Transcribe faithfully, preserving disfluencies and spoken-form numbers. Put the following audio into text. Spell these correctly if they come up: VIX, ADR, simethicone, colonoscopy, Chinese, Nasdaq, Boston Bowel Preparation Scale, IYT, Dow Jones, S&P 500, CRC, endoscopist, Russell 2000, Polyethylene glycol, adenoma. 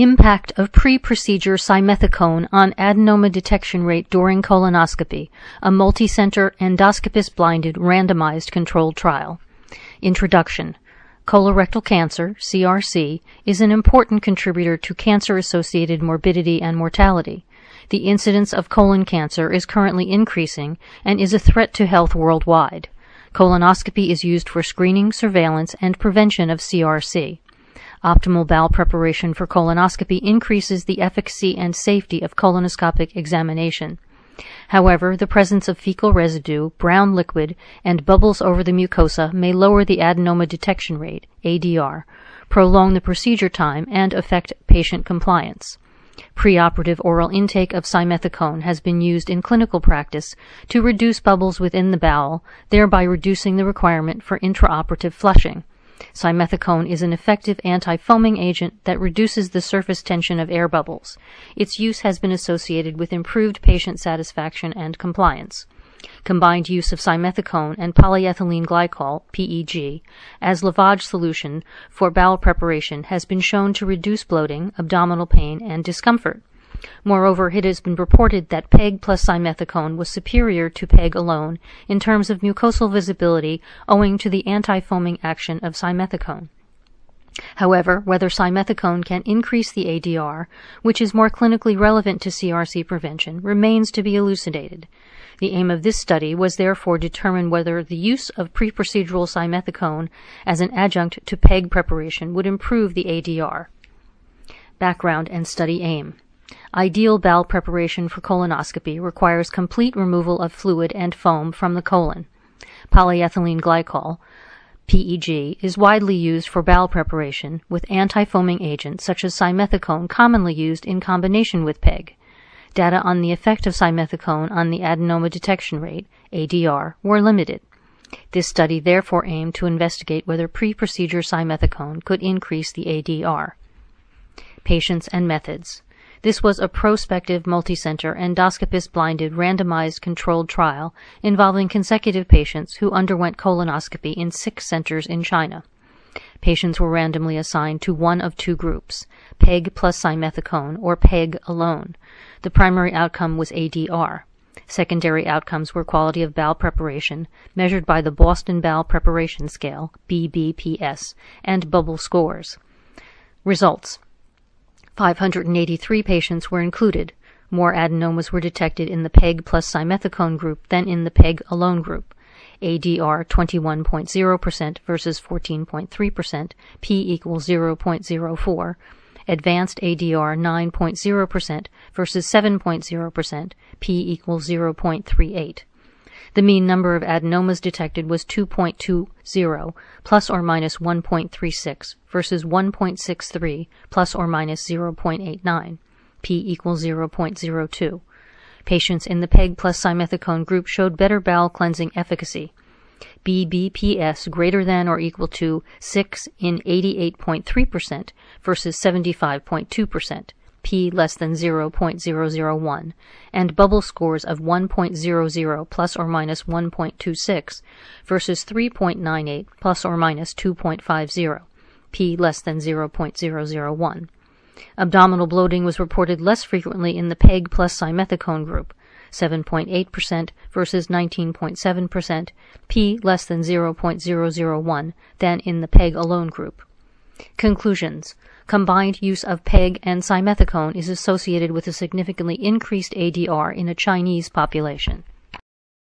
Impact of pre-procedure simethicone on adenoma detection rate during colonoscopy, a multicenter endoscopist-blinded randomized controlled trial. Introduction. Colorectal cancer, C R C, is an important contributor to cancer-associated morbidity and mortality. The incidence of colon cancer is currently increasing and is a threat to health worldwide. Colonoscopy is used for screening, surveillance, and prevention of C R C. Optimal bowel preparation for colonoscopy increases the efficacy and safety of colonoscopic examination. However, the presence of fecal residue, brown liquid, and bubbles over the mucosa may lower the adenoma detection rate, A D R, prolong the procedure time, and affect patient compliance. Preoperative oral intake of simethicone has been used in clinical practice to reduce bubbles within the bowel, thereby reducing the requirement for intraoperative flushing. Simethicone is an effective anti-foaming agent that reduces the surface tension of air bubbles. Its use has been associated with improved patient satisfaction and compliance. Combined use of simethicone and polyethylene glycol, P E G, as lavage solution for bowel preparation has been shown to reduce bloating, abdominal pain, and discomfort. Moreover, it has been reported that PEG plus simethicone was superior to PEG alone in terms of mucosal visibility owing to the anti-foaming action of simethicone. However, whether simethicone can increase the A D R, which is more clinically relevant to C R C prevention, remains to be elucidated. The aim of this study was therefore to determine whether the use of pre-procedural simethicone as an adjunct to PEG preparation would improve the A D R. Background and study aim. Ideal bowel preparation for colonoscopy requires complete removal of fluid and foam from the colon. Polyethylene glycol, P E G, is widely used for bowel preparation, with anti-foaming agents such as simethicone commonly used in combination with PEG. Data on the effect of simethicone on the adenoma detection rate, A D R, were limited. This study therefore aimed to investigate whether pre-procedure simethicone could increase the A D R. Patients and methods. This was a prospective multicenter endoscopist-blinded randomized controlled trial involving consecutive patients who underwent colonoscopy in six centers in China. Patients were randomly assigned to one of two groups, PEG plus simethicone or PEG alone. The primary outcome was A D R. Secondary outcomes were quality of bowel preparation, measured by the Boston Bowel Preparation Scale, B B P S, and bubble scores. Results. five hundred eighty-three patients were included. More adenomas were detected in the PEG plus simethicone group than in the PEG alone group. A D R twenty-one point zero percent versus fourteen point three percent, P equals zero point zero four. Advanced A D R nine point zero percent versus seven point zero percent, P equals zero point three eight. The mean number of adenomas detected was two point two zero, plus or minus one point three six, versus one point six three, plus or minus zero point eight nine, P equals zero point zero two. Patients in the PEG plus simethicone group showed better bowel cleansing efficacy. B B P S greater than or equal to six in eighty-eight point three percent versus seventy-five point two percent. P less than zero point zero zero one, and bubble scores of one point zero zero plus or minus one point two six versus three point nine eight plus or minus two point five zero, P less than zero point zero zero one. Abdominal bloating was reported less frequently in the PEG plus simethicone group, seven point eight percent versus nineteen point seven percent, P less than zero point zero zero one, than in the PEG alone group. Conclusions. Combined use of PEG and simethicone is associated with a significantly increased A D R in a Chinese population.